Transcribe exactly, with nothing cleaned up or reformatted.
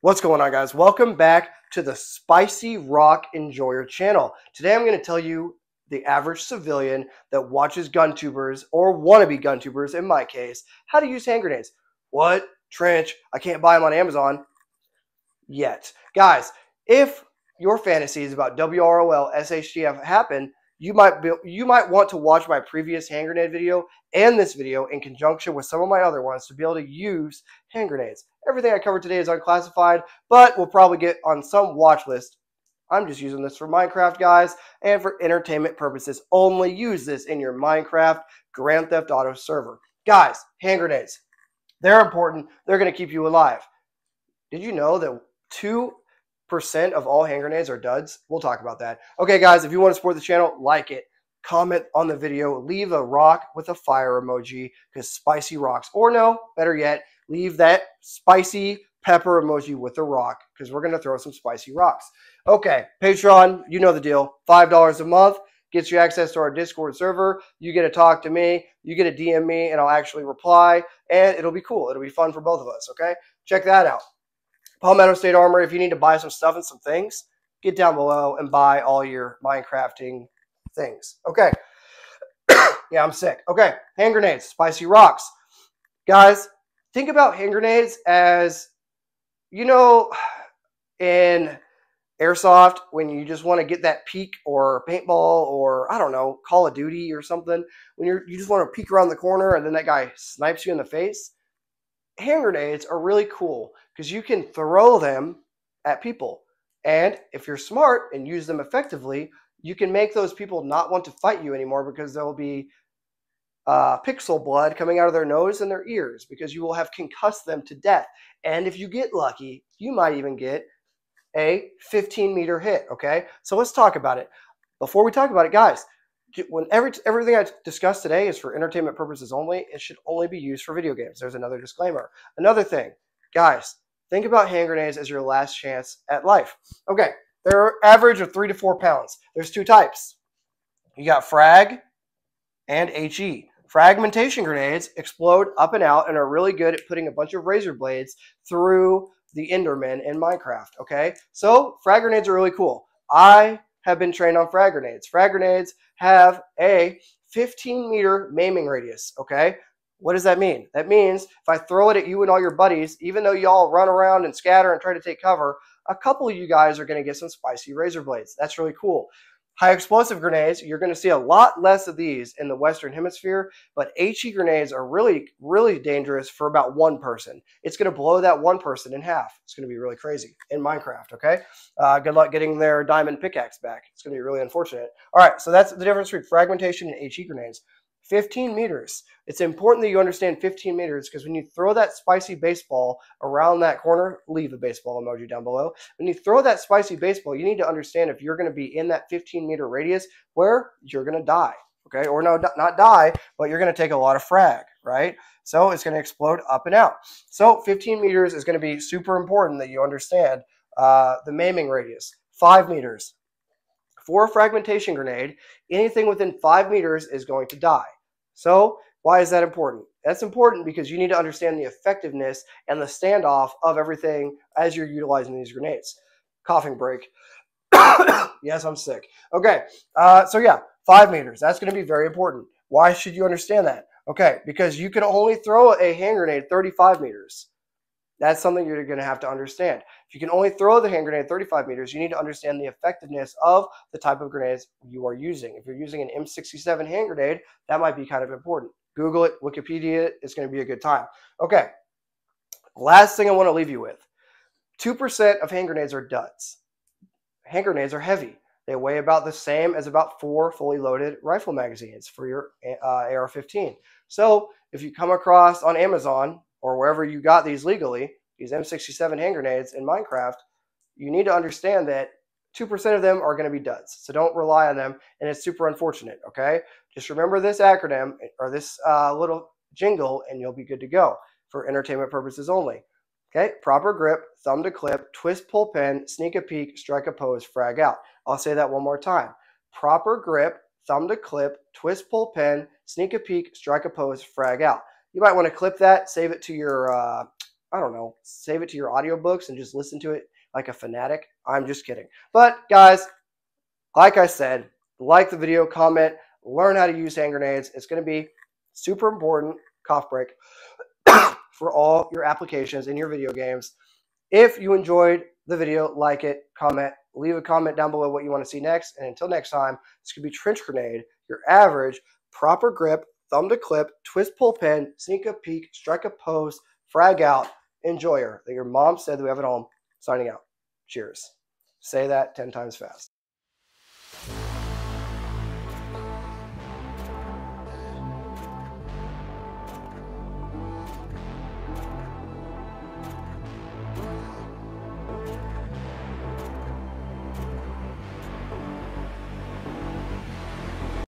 What's going on, guys? Welcome back to the Spicy Rock Enjoyer Channel. Today I'm going to tell you the average civilian that watches GunTubers, or wannabe GunTubers in my case, how to use hand grenades. What? Trench, I can't buy them on Amazon yet. Guys, if your fantasies about W R O L S H T F happen, you might be, you might want to watch my previous hand grenade video and this video in conjunction with some of my other ones to be able to use hand grenades. Everything I covered today is unclassified, but we'll probably get on some watch list. I'm just using this for Minecraft, guys, and for entertainment purposes. Only use this in your Minecraft Grand Theft Auto server. Guys, hand grenades. They're important. They're going to keep you alive. Did you know that two percent of all hand grenades are duds? We'll talk about that. Okay, guys, if you want to support the channel, like it, comment on the video, leave a rock with a fire emoji, because spicy rocks, or no, better yet, leave that spicy pepper emoji with a rock, because we're going to throw some spicy rocks. Okay, Patreon, you know the deal. five dollars a month gets you access to our Discord server. You get to talk to me, you get to D M me, and I'll actually reply, and it'll be cool. It'll be fun for both of us, okay? Check that out. Palmetto State Armory, if you need to buy some stuff and some things, get down below and buy all your Minecrafting things. Okay. Yeah, I'm sick. Okay, hand grenades, spicy rocks. Guys, think about hand grenades as, you know, in airsoft, when you just want to get that peek, or paintball, or I don't know, Call of Duty or something, when you're, you just want to peek around the corner and then that guy snipes you in the face. Hand grenades are really cool because you can throw them at people, and if you're smart and use them effectively, you can make those people not want to fight you anymore, because there will be uh, pixel blood coming out of their nose and their ears, because you will have concussed them to death. And if you get lucky, you might even get a fifteen meter hit. Okay, so let's talk about it. Before we talk about it, guys, when every, everything I discussed today is for entertainment purposes only. It should only be used for video games. There's another disclaimer. Another thing, guys, think about hand grenades as your last chance at life. Okay, they're an average of three to four pounds. There's two types. You got frag and H E. Fragmentation grenades explode up and out and are really good at putting a bunch of razor blades through the Enderman in Minecraft. Okay, so frag grenades are really cool. I have been trained on frag grenades. Frag grenades have a fifteen meter maiming radius, okay? What does that mean? That means if I throw it at you and all your buddies, even though y'all run around and scatter and try to take cover, a couple of you guys are gonna get some spicy razor blades. That's really cool. High explosive grenades, you're gonna see a lot less of these in the Western Hemisphere, but H E grenades are really, really dangerous for about one person. It's gonna blow that one person in half. It's gonna be really crazy in Minecraft, okay? Uh, good luck getting their diamond pickaxe back. It's gonna be really unfortunate. All right, so that's the difference between fragmentation and H E grenades. fifteen meters. It's important that you understand fifteen meters, because when you throw that spicy baseball around that corner, leave a baseball emoji down below. When you throw that spicy baseball, you need to understand if you're going to be in that fifteen meter radius where you're going to die. Okay, or no, not die, but you're going to take a lot of frag, right? So it's going to explode up and out. So fifteen meters is going to be super important that you understand uh, the maiming radius. Five meters. For a fragmentation grenade, anything within five meters is going to die. So why is that important? That's important because you need to understand the effectiveness and the standoff of everything as you're utilizing these grenades. Coughing break. Yes, I'm sick. Okay, uh, so yeah, five meters. That's going to be very important. Why should you understand that? Okay, because you can only throw a hand grenade thirty-five meters. That's something you're going to have to understand. If you can only throw the hand grenade thirty-five meters, you need to understand the effectiveness of the type of grenades you are using. If you're using an M sixty-seven hand grenade, that might be kind of important. Google it, Wikipedia it. It's going to be a good time. Okay, last thing I want to leave you with. two percent of hand grenades are duds. Hand grenades are heavy. They weigh about the same as about four fully loaded rifle magazines for your uh, A R fifteen. So if you come across on Amazon, or wherever you got these legally, these M sixty-seven hand grenades in Minecraft, you need to understand that two percent of them are going to be duds. So don't rely on them, and it's super unfortunate, okay? Just remember this acronym, or this uh, little jingle, and you'll be good to go for entertainment purposes only, okay? Proper grip, thumb to clip, twist, pull pin, sneak a peek, strike a pose, frag out. I'll say that one more time. Proper grip, thumb to clip, twist, pull pin, sneak a peek, strike a pose, frag out. You might want to clip that, save it to your uh, I don't know, save it to your audiobooks and just listen to it like a fanatic. I'm just kidding. But guys, like I said, like the video, comment, learn how to use hand grenades. It's going to be super important, cough break, for all your applications in your video games. If you enjoyed the video, like it, comment, leave a comment down below what you want to see next. And until next time, this could be Trench Grenade, your average proper grip, thumb to clip, twist pull pin, sneak a peek, strike a pose, frag out, enjoyer that your mom said that we have at home. Signing out. Cheers. Say that ten times fast.